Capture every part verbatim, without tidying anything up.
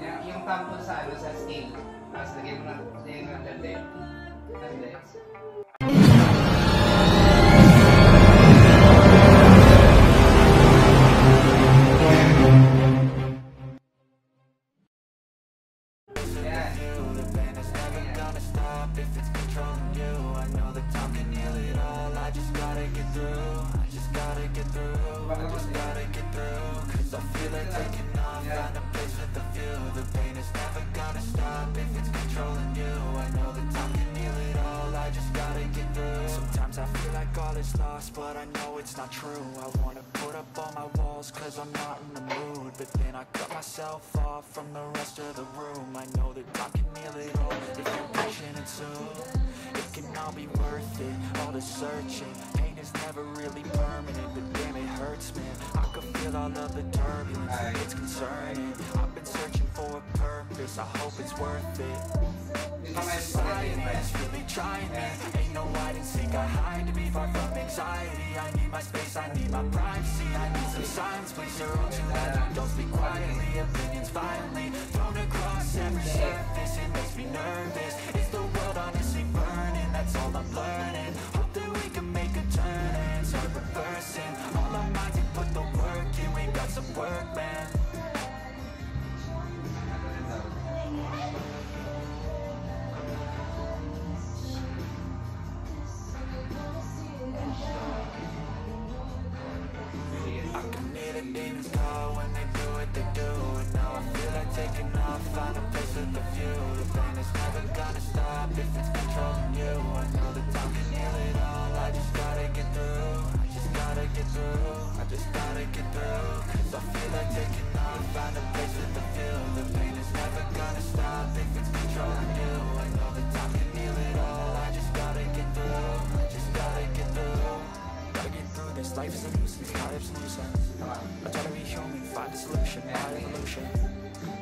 yung, yung thumb po sa, ano, sa scale. Tapos lagay mo ng lante. Lante. But I know it's not true. I wanna put up all my walls, cause I'm not in the mood. But then I cut myself off from the rest of the room. I know that I can heal it all if you're patient and soon. It can all be worth it, all the searching. Pain is never really permanent, but damn it hurts, man. I can feel all of the turbulence, it's concerning. I've been searching for a purpose, I hope it's worth it. My society is really trying me. Ain't no hide and seek, I hide to be far from anxiety. I need my space, I need my privacy. I need some silence, please, you're all too loud. Don't speak quietly, opinions violently thrown across every surface. It makes me nervous, it's the world honestly burning. That's all I'm learning, hope that we can make a turn and start reversing. All our minds and put the work in, we got some work, man. Life is a nuisance, my life's a nuisance. I try to be human, find a solution, my evolution.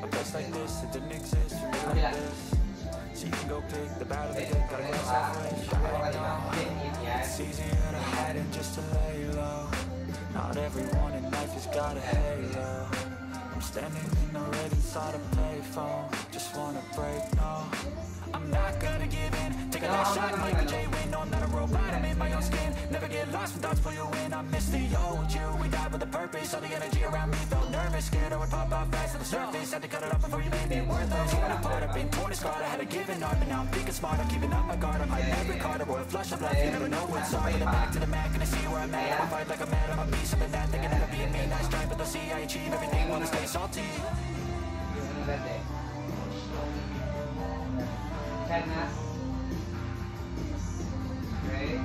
A place like this, it didn't exist, you know what it is. So you can go pick the battle they did, gotta go somewhere. It's easier to hide and just to lay low. Not everyone in life has got a halo. I'm standing in the red inside a payphone. Just wanna break, no, I'm not gonna give in. Take a last shot, Michael J. Wynn, no, I'm not a robot, I'm in my own skin. Never get lost when thoughts pull you in. I miss the old you, we died with a purpose. All the energy around me felt nervous, scared I would pop out fast on the surface. Had to cut it off before you made me worthless. Torn apart, I've been torn and scarred. I had a given art, but now I'm thinking smart. I'm keeping up my guard, I'm hiding every card. A royal flush of life, you never know what's on. I'm back to the mat, gonna see where I'm at. I'ma fight like I'm mad, I'ma be something that. Thinking that'll be a me, nice try, but they'll see I achieve everything while I stay salty. Head mask. Great.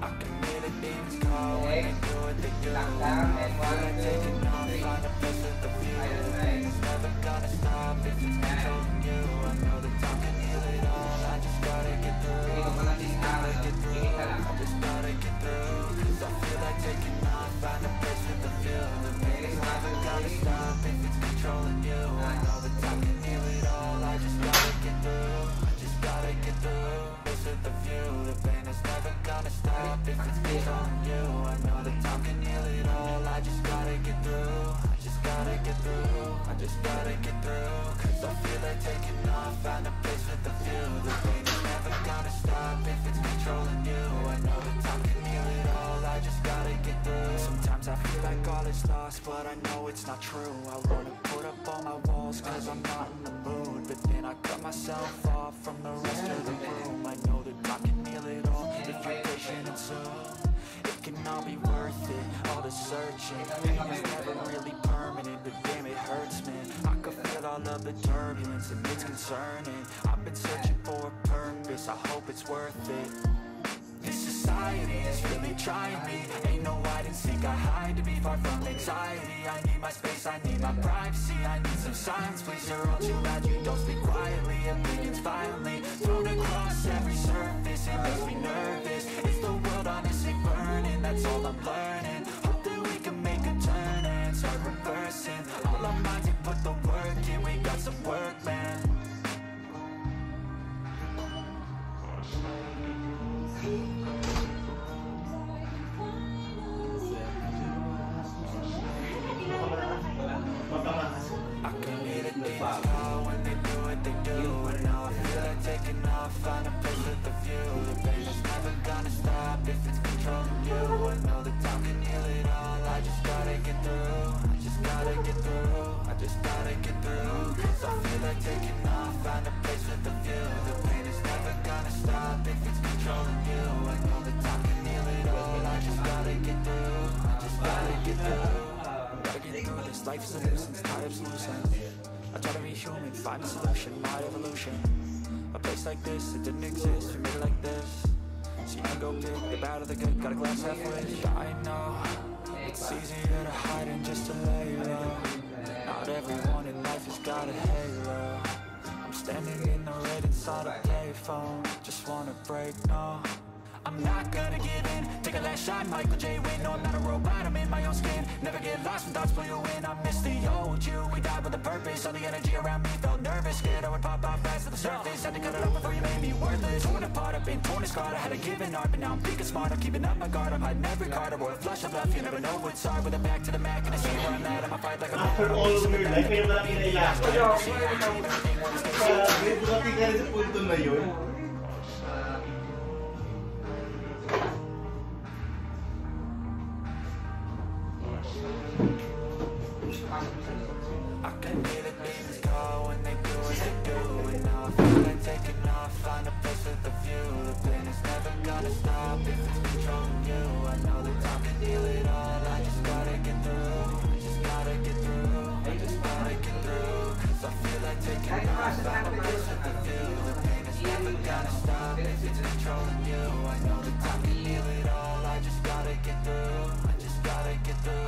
I can hear the demons call when they do what they do. Lock down and one, two, three. I just made. It's never gonna stop if it's controlling you. I know that I can heal it all. I just gotta get through. I just gotta get through. I just gotta get through. Cause I feel like taking off. Find a place with the feel. The pain is never gonna stop if it's controlling you. I know that I can heal it all. I just gotta get through. I just gotta get through. This is the view. The pain is never gonna stop if it's controlling you. I know that I can heal it all. I just gotta get through. I just gotta get through. I just gotta get through. Cause I feel like taking off. Find a place with the view. The pain is never gonna stop if it's controlling you. I know that I can heal it all. I just gotta get through. Sometimes I feel like all is lost, but I know it's not true. I wanna put up all my walls cause I'm not in the mood. But then I cut myself off from the rest of the room. I know that I can heal it all if you're patient and soon. It can all be worth it, all the searching. Pain is never really permanent, but damn it hurts, man. I could feel all of the turbulence and it's concerning. I've been searching for a purpose, I hope it's worth it. This society is really trying me. Ain't no hide and seek, I hide to be far from anxiety. I need my space, I need my privacy. I need some silence, please, you're all too loud. You don't speak quietly, opinions violently thrown across every surface. It makes me nervous, it's the world honestly burning. That's all I'm learning, hope that we can make a turn and start reversing. All our minds and put the work in, we got some work, man. All gotta get through, I just gotta get through. Cause I feel like taking off, find a place with a view. The pain is never gonna stop if it's controlling you. I know the time can heal it all, I just gotta get through, I just gotta get through. I'm gotta get through this, life is a nuisance, tie up loose ends. I try to be human, find a solution, my evolution. A place like this, it didn't exist, you made it like this. So you can go big, the bad or the good, got a glass half wish. I know, it's easier to hide than just to lay low. Not everyone in life has got a halo. I'm standing in the red inside a payphone. Just wanna break, no, I'm not gonna give in. Take a last shot, Michael J. Wynn. No, I'm not a robot, I'm in my own skin. Never get lost when thoughts pull you in. I miss the old you, we died with a purpose. All the energy around me felt nervous. Scared I would pop off fast to the surface. Had to cut it off before you made me worthless. Torn apart, I've been torn and scarred. I had a given heart, but now I'm thinking smart. I'm keeping up my guard, I'm hiding every card. I wore a flush of love, you never know what's hard. With a back to the mat, and I see where I'm at. I'ma fight like a man. After all of your life, I am not in a last time. I can hear the demons call when they do what they do. And now I feel like taking off, find a place with a view. The pain is never gonna stop if it's controlling you. I know the time can heal it all, I just gotta get through, I just gotta get through, I just gotta get through. Cause I feel like taking off, find a place with a view. The pain is never gonna stop if it's controlling you. I know the time can heal it all, I just gotta get through, I just gotta get through.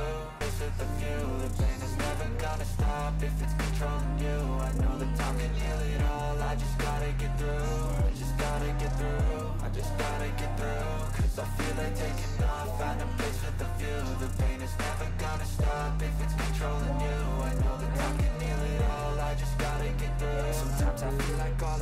The view, the pain is never gonna stop if it's controlling you. I know the time can heal it all, I just gotta get through, I just gotta get through, I just gotta get through. Cause I feel like taking off, find a place with a view. The pain is never gonna stop if it's controlling you. I know the time can heal it all, I just gotta get through. Sometimes I feel like all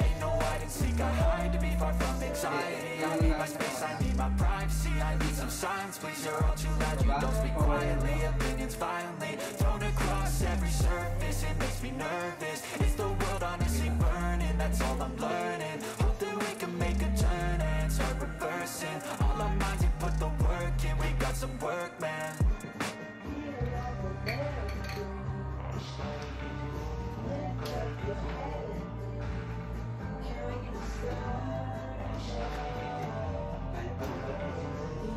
Ain't no hide and seek, I hide to be far from anxiety. I need my space, I need my privacy. I need some silence, please, you're all too loud. You don't speak quietly, opinions violently thrown across every surface. It makes me nervous, it's the world honestly burning. That's all I'm learning, hope that we can make a turn and start reversing. All our minds, you put the work in, we got some work, man.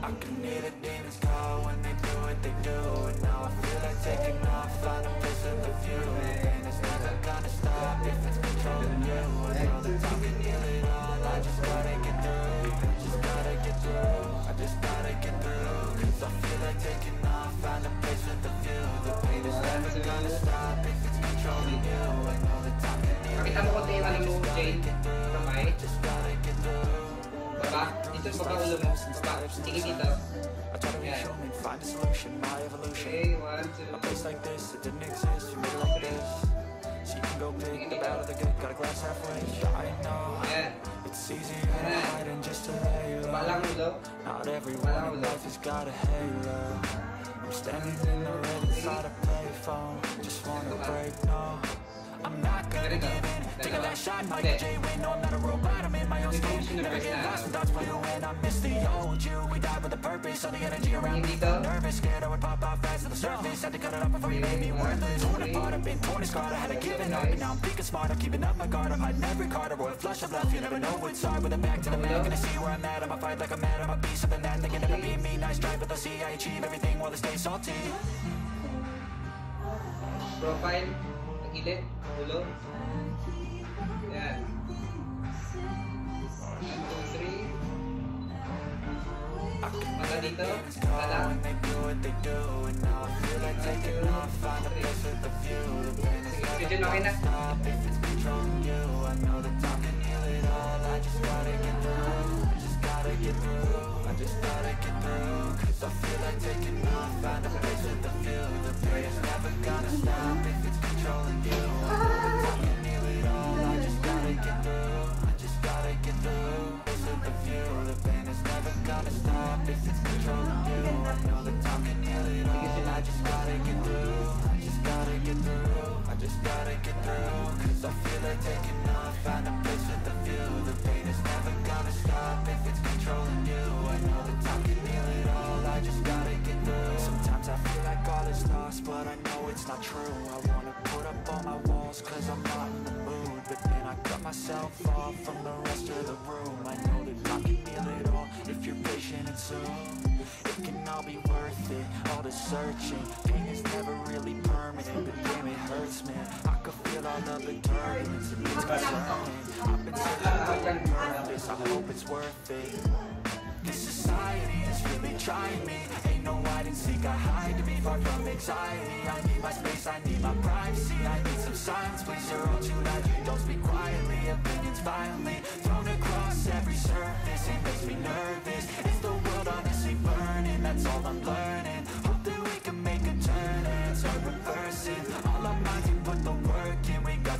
I can hear the demons call when they do what they do. And now I feel like taking off, find a place with a view. And it's never gonna stop if it's controlling you. I know the time can heal it all, I just gotta get through, I just gotta get through, I just gotta get through. Cause I feel like taking off, find a place with a view. The pain is never gonna stop if it's controlling you. I know the time can heal it all, I just gotta get through, I just gotta get through. Dito sa baba ulo mo, sige dito. Yeah. Find a solution, my evolution. Okay, one, two. A place like this, it didn't exist, you made it like this. So you can go big, the bad or the good, got a glass halfway. I know, yeah. It's easier to hide than just to lay low. Not everyone in life has got a halo. I'm standing in the red inside a payphone. Just wanna break, no, I'm not gonna give in. Take a last shot, Michael J. Wynn. No, I'm not a robot, I'm in my own skin. Never get lost when thoughts pull you in. I miss the old you, we died with a purpose. All the energy around me felt nervous. Scared I would pop off fast to the surface. Had to cut it off before you made me worthless. Torn apart, I've been torn and scarred. I had a given heart, but now I'm thinking smart. I'm keeping up my guard, I'm hiding every card. I wore a flush of love, you never know what's hard. With a back to the mat, gonna see where I'm at. I'ma fight like I'm mad, I'ma be something that they can never be me. Nice try, but they'll see I achieve everything while they stay salty. Profile, gilid, ulo. Yeah. I can hear the demons call when they do what they do. And now I feel like taking off, find a place with a view. The pain is never gonna stop if it's controlling you. I know the time can heal it all, I just gotta get through, I just gotta get through, I just gotta get through. Cause I feel like taking off, find a place with a view. The pain is never gonna stop if it's controlling you. myself off from the rest of the room. I know that I can heal it all if you're patient and soon. It can all be worth it, all the searching. Pain is never really permanent, but damn it hurts, man. I could feel all of the turbulence, and it's concerning. I've been searching for purpose, I hope it's worth it. This society is really trying me. Ain't no hide and seek, I hide to be far from anxiety. I need my space, I need my privacy, I need some silence. Please, you're all too loud, you don't speak quietly. Opinions violently thrown across every surface. It makes me nervous, is the world honestly burning? That's all I'm learning, hope that we can make a turn and start reversing. All our minds, we put the work in, we got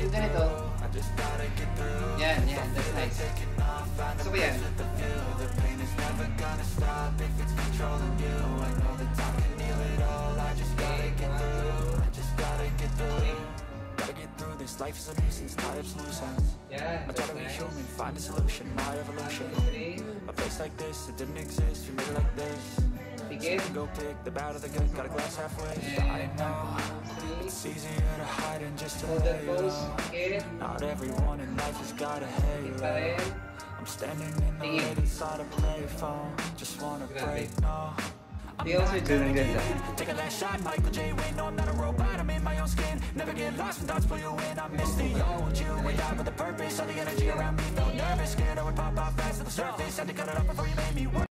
get through, I just gotta get through. Yeah, yeah, that's nice. So yeah, the pain is never gonna stop if it's controlling you. I know that I can heal it all, I just gotta get through, I just gotta get through. This life is a nuisance, tied up to loose ends. Yeah, I try to be nice. Human, find a solution, my evolution. A place like this, it didn't exist, you made it like this. So go pick the bad of the good, got a glass halfway. Yeah. I know it's easier to hide and just to lay low. Not everyone in life has got a halo. I'm standing in the late inside a payphone, just wanna break, no. They also doing good stuff. Take a last shot, Michael J. Wynn. No, I'm not a robot, I'm in my own skin. Never get lost when thoughts pull you in. I miss the old you, we died with a purpose. All the energy around me felt nervous. Scared I would pop off fast to the surface. Had to cut it off before you made me work.